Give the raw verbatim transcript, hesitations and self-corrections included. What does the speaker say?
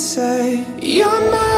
say you're my